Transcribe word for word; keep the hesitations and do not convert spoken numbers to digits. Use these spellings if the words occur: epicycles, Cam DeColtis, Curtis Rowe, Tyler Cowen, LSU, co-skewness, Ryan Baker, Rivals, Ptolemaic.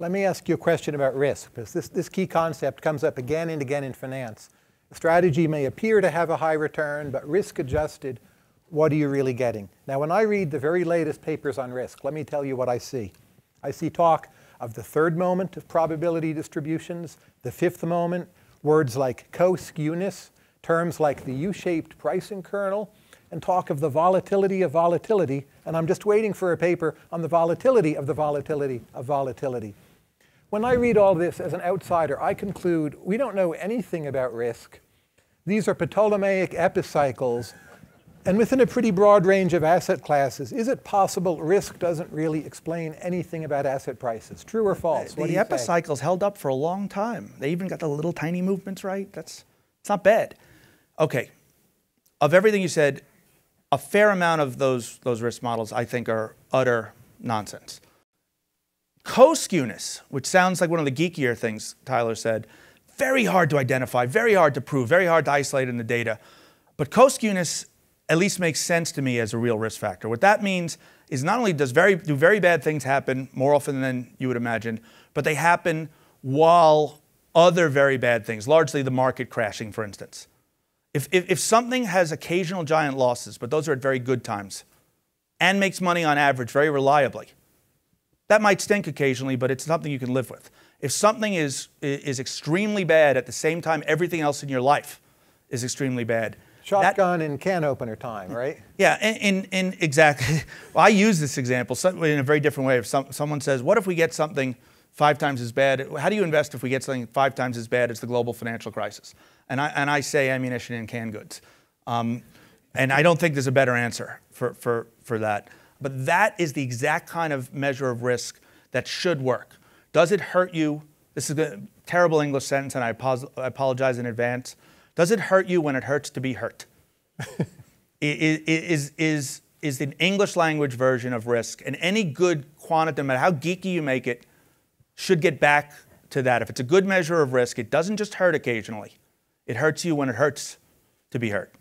Let me ask you a question about risk, because this, this key concept comes up again and again in finance. The strategy may appear to have a high return, but risk adjusted, what are you really getting? Now, when I read the very latest papers on risk, let me tell you what I see. I see talk of the third moment of probability distributions, the fifth moment, words like co-skewness, terms like the U-shaped pricing kernel, and talk of the volatility of volatility. And I'm just waiting for a paper on the volatility of the volatility of volatility. When I read all this as an outsider, I conclude we don't know anything about risk. These are Ptolemaic epicycles. And within a pretty broad range of asset classes, is it possible risk doesn't really explain anything about asset prices? True or false? What do you say? The epicycles held up for a long time. They even got the little tiny movements right. That's, it's not bad. OK, of everything you said, a fair amount of those, those risk models, I think, are utter nonsense. Co-skewness, which sounds like one of the geekier things Tyler said, very hard to identify, very hard to prove, very hard to isolate in the data. But co-skewness at least makes sense to me as a real risk factor. What that means is not only does very, do very bad things happen more often than you would imagine, but they happen while other very bad things, largely the market crashing, for instance. If, if, if something has occasional giant losses, but those are at very good times, and makes money on average very reliably, that might stink occasionally, but it's something you can live with. If something is, is extremely bad at the same time everything else in your life is extremely bad. Shotgun that, and can opener time, right? Yeah, in, in, in exactly. Well, I use this example in a very different way. If some, someone says, what if we get something five times as bad? How do you invest if we get something five times as bad as the global financial crisis? And I, and I say ammunition and canned goods. Um, and I don't think there's a better answer for, for, for that. But that is the exact kind of measure of risk that should work. Does it hurt you? This is a terrible English sentence, and I apologize in advance. Does it hurt you when it hurts to be hurt? is, is, is, is the English language version of risk, and any good quantitative, no matter how geeky you make it, should get back to that. If it's a good measure of risk, it doesn't just hurt occasionally. It hurts you when it hurts to be hurt.